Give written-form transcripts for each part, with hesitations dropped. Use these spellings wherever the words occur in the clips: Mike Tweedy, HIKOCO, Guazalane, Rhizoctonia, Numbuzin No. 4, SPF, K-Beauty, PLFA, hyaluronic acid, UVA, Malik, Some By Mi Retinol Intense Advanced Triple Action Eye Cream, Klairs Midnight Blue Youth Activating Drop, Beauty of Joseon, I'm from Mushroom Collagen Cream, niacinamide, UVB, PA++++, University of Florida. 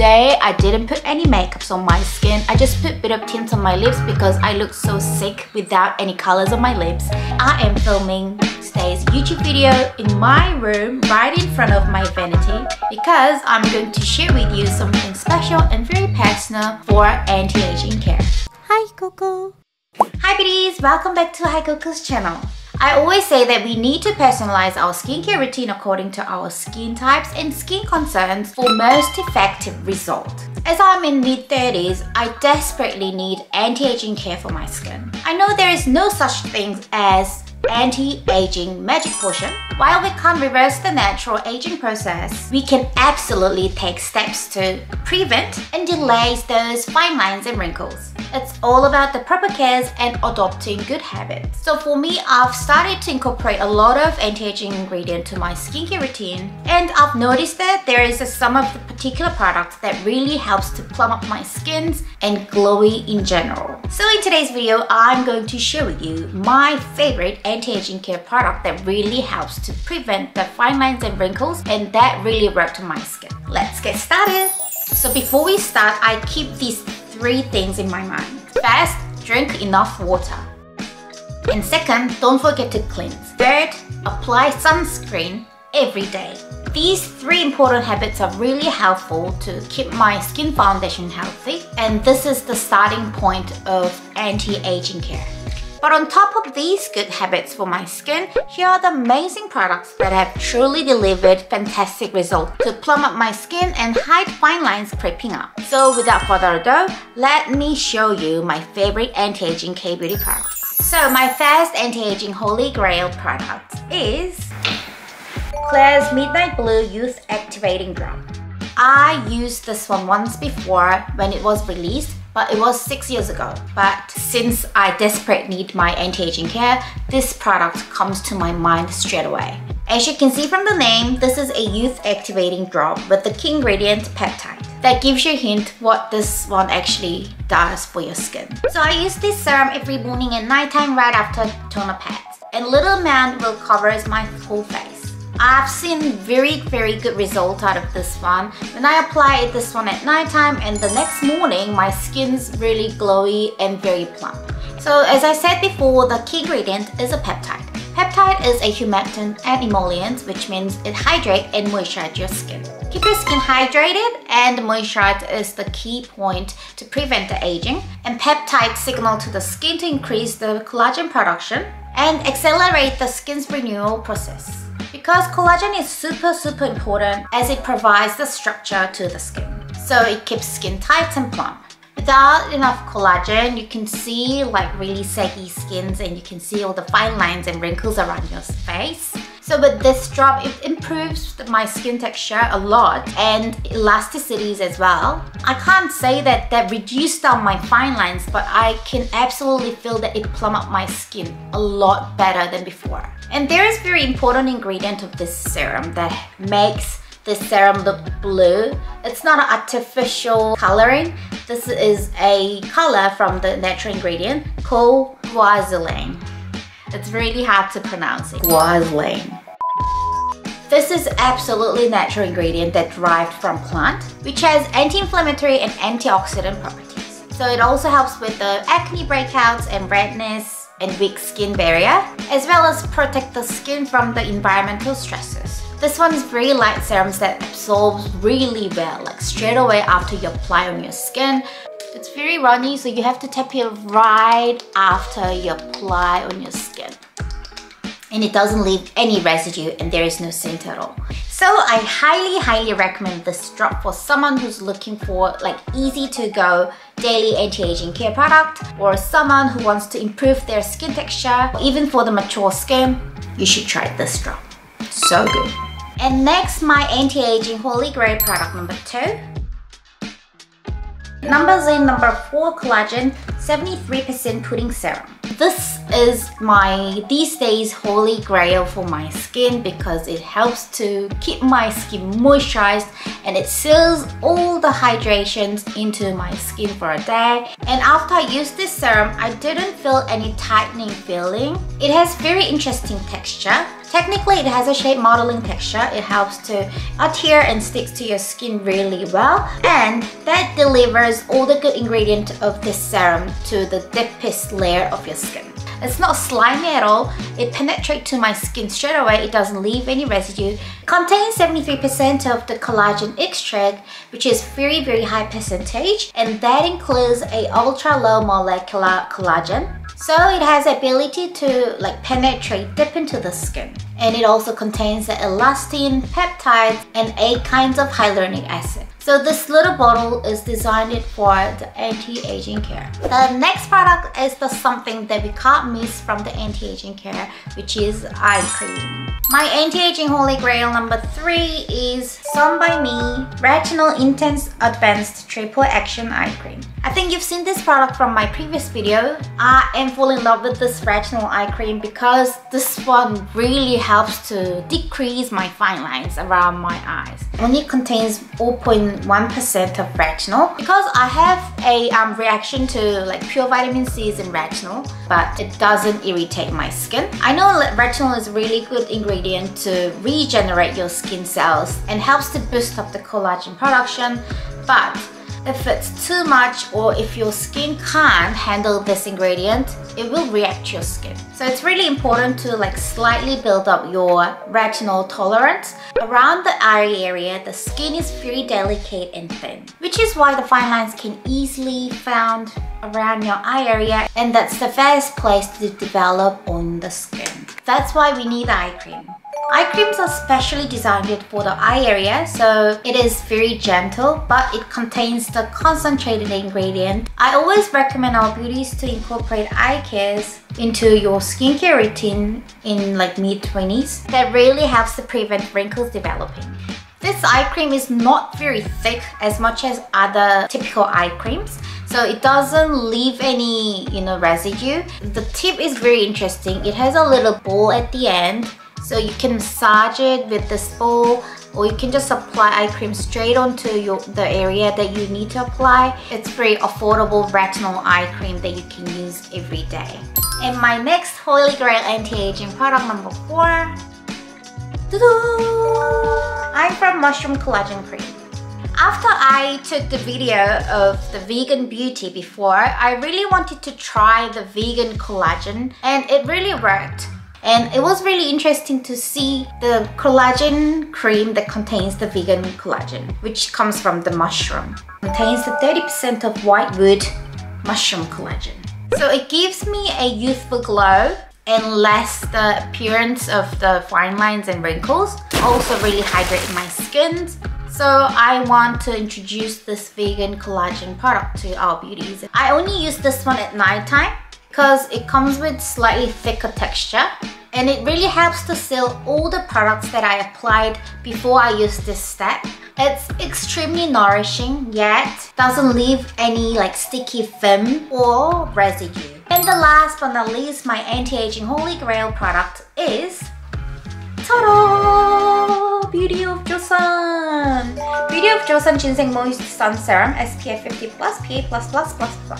Today I didn't put any makeups on my skin. I just put a bit of tint on my lips because I look so sick without any colors on my lips. I am filming today's YouTube video in my room right in front of my vanity because I'm going to share with you something special and very personal for anti-aging care. Hi Coco! Hi beauties! Welcome back to Hi Coco's channel. I always say that we need to personalize our skincare routine according to our skin types and skin concerns for most effective result. As I'm in mid-30s, I desperately need anti-aging care for my skin. I know there is no such thing as anti-aging magic potion. While we can't reverse the natural aging process, we can absolutely take steps to prevent and delay those fine lines and wrinkles. It's all about the proper cares and adopting good habits. So for me, I've started to incorporate a lot of anti-aging ingredients to my skincare routine, and I've noticed that there is some of the particular products that really helps to plump up my skins and glowy in general. So in today's video, I'm going to share with you my favorite anti-aging care product that really helps to prevent the fine lines and wrinkles, and that really worked on my skin. Let's get started. So before we start, I keep these three things in my mind. First, drink enough water. And second, don't forget to cleanse. Third, apply sunscreen every day. These three important habits are really helpful to keep my skin foundation healthy, and this is the starting point of anti-aging care. But on top of these good habits for my skin, here are the amazing products that have truly delivered fantastic results to plump up my skin and hide fine lines creeping up. So without further ado, let me show you my favorite anti-aging K-Beauty products. So my first anti-aging holy grail product is Klairs Midnight Blue Youth Activating Drop. I used this one once before when it was released, but it was 6 years ago. But since I desperately need my anti-aging care, this product comes to my mind straight away. As you can see from the name, this is a youth activating drop with the key ingredient peptide. That gives you a hint what this one actually does for your skin. So I use this serum every morning and nighttime right after toner pads. And little amount will cover my whole face. I've seen very good results out of this one. When I apply this one at nighttime and the next morning, my skin's really glowy and very plump. So as I said before, the key ingredient is a peptide. Peptide is a humectant and emollient, which means it hydrates and moisturizes your skin. Keep your skin hydrated and moisturized is the key point to prevent the aging. And peptides signal to the skin to increase the collagen production and accelerate the skin's renewal process. Because collagen is super important as it provides the structure to the skin. So it keeps skin tight and plump. Without enough collagen, you can see like really saggy skins and you can see all the fine lines and wrinkles around your face. So with this drop, it improves my skin texture a lot and elasticities as well. I can't say that that reduced down my fine lines, but I can absolutely feel that it plumped up my skin a lot better than before. And there is a very important ingredient of this serum that makes this serum look blue. It's not an artificial coloring. This is a color from the natural ingredient called Guazalane. It's really hard to pronounce it. Guazalane. This is absolutely natural ingredient that derived from plant, which has anti-inflammatory and antioxidant properties. So it also helps with the acne breakouts and redness and weak skin barrier, as well as protect the skin from the environmental stresses. This one is very light serums that absorbs really well, like straight away after you apply on your skin. It's very runny, so you have to tap it right after you apply on your skin. And it doesn't leave any residue and there is no scent at all. So I highly recommend this drop for someone who's looking for like easy to go daily anti-aging care product, or someone who wants to improve their skin texture, or even for the mature skin, you should try this drop. So good. And next, my anti-aging holy grail product number 2. Numbuzin No. 4 Collagen 73% Pudding Serum. This is my these days holy grail for my skin because it helps to keep my skin moisturized and it seals all the hydrations into my skin for a day. And after I used this serum, I didn't feel any tightening feeling. It has very interesting texture Technically, it has a shape modeling texture. It helps to adhere and sticks to your skin really well, and that delivers all the good ingredients of this serum to the deepest layer of your skin. It's not slimy at all. It penetrates to my skin straight away. It doesn't leave any residue. It contains 73% of the collagen extract, which is very, very high percentage, and that includes a ultra low molecular collagen. So it has the ability to penetrate deep into the skin. And it also contains the elastin, peptides, and 8 kinds of hyaluronic acid. So this little bottle is designed for the anti-aging care. The next product is the something that we can't miss from the anti-aging care, which is eye cream. My anti-aging holy grail number 3 is Some By Mi Retinol Intense Advanced Triple Action Eye Cream. I think you've seen this product from my previous video. I am falling in love with this retinol eye cream because this one really helps to decrease my fine lines around my eyes. It only contains 0.1% of retinol because I have a reaction to pure vitamin C and retinol, but it doesn't irritate my skin. I know retinol is a really good ingredient to regenerate your skin cells and helps to boost up the collagen production, but if it's too much or if your skin can't handle this ingredient, it will react to your skin. So it's really important to slightly build up your retinol tolerance. Around the eye area, the skin is very delicate and thin, which is why the fine lines can easily be found around your eye area, and that's the first place to develop on the skin. That's why we need eye cream. Eye creams are specially designed for the eye area, so it is very gentle, but it contains the concentrated ingredient. I always recommend our beauties to incorporate eye cares into your skincare routine in mid-20s. That really helps to prevent wrinkles developing. This eye cream is not very thick as much as other typical eye creams, so it doesn't leave any residue. The tip is very interesting. It has a little ball at the end, so you can massage it with this ball, or you can just apply eye cream straight onto the area that you need to apply. It's very affordable retinol eye cream that you can use every day. And my next holy grail anti-aging product number 4. I'm from Mushroom Collagen Cream. After I took the video of the vegan beauty before, I really wanted to try the vegan collagen, and it really worked. And it was really interesting to see the collagen cream that contains the vegan collagen, which comes from the mushroom. It contains the 30% of whitewood mushroom collagen. So it gives me a youthful glow and less the appearance of the fine lines and wrinkles. Also really hydrates my skin. So I want to introduce this vegan collagen product to our beauties. I only use this one at nighttime, because it comes with slightly thicker texture, and it really helps to seal all the products that I applied before I use this step. It's extremely nourishing, yet doesn't leave any sticky film or residue. And the last but not least, my anti-aging holy grail product is ta-da! Beauty of Joseon! Beauty of Joseon Ginseng Moist Sun Serum SPF 50+ PA+++++.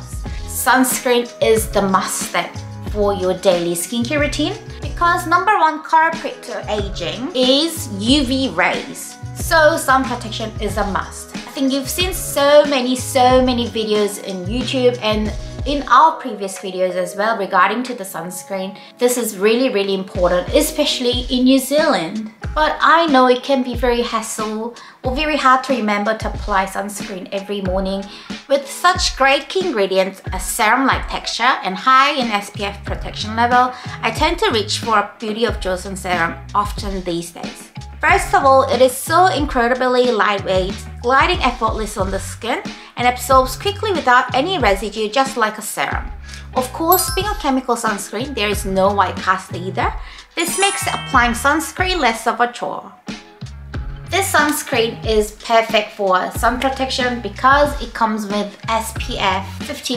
Sunscreen is the must step for your daily skincare routine because number 1 culprit to aging is UV rays. So sun protection is a must. I think you've seen so many videos in YouTube and in our previous videos as well regarding to the sunscreen. This is really important, especially in New Zealand. But I know it can be very hassle or very hard to remember to apply sunscreen every morning with such great key ingredients as serum-like texture and high in SPF protection level. I tend to reach for a Beauty of Joseon serum often these days. First of all, it is so incredibly lightweight, gliding effortlessly on the skin and absorbs quickly without any residue, just like a serum. Of course, being a chemical sunscreen, there is no white cast either. This makes applying sunscreen less of a chore. This sunscreen is perfect for sun protection because it comes with SPF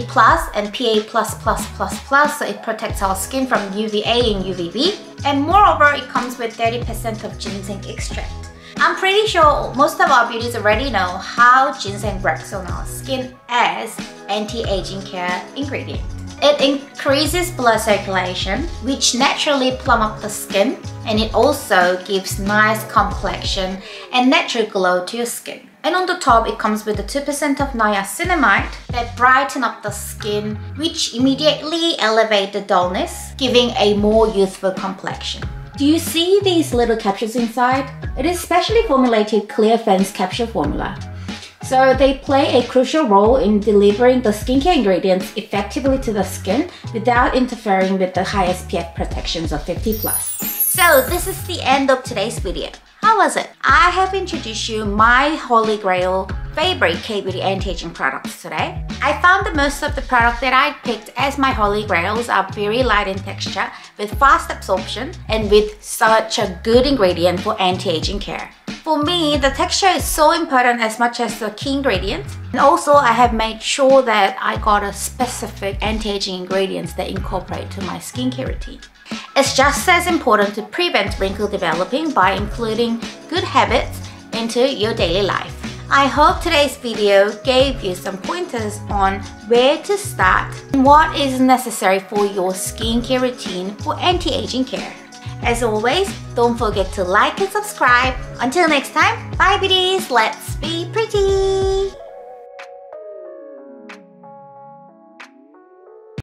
50+ and PA++++, so it protects our skin from UVA and UVB. And moreover, it comes with 30% of ginseng extract. I'm pretty sure most of our beauties already know how ginseng works on our skin as anti-aging care ingredient. It increases blood circulation, which naturally plump up the skin, and it also gives nice complexion and natural glow to your skin. And on the top, it comes with the 2% of niacinamide that brighten up the skin, which immediately elevate the dullness, giving a more youthful complexion. Do you see these little capsules inside? It is specially formulated Clear Fence capsule formula. So they play a crucial role in delivering the skincare ingredients effectively to the skin without interfering with the high SPF protections of 50+. So this is the end of today's video. How was it? I have introduced you my holy grail favorite K-Beauty anti-aging products today. I found that most of the products that I picked as my holy grails are very light in texture with fast absorption and with such a good ingredient for anti-aging care. For me, the texture is so important as much as the key ingredient. And also I have made sure that I got a specific anti-aging ingredients that incorporate to my skincare routine. It's just as important to prevent wrinkle developing by including good habits into your daily life. I hope today's video gave you some pointers on where to start and what is necessary for your skincare routine for anti-aging care. As always, don't forget to like and subscribe. Until next time, bye beauties, let's be pretty!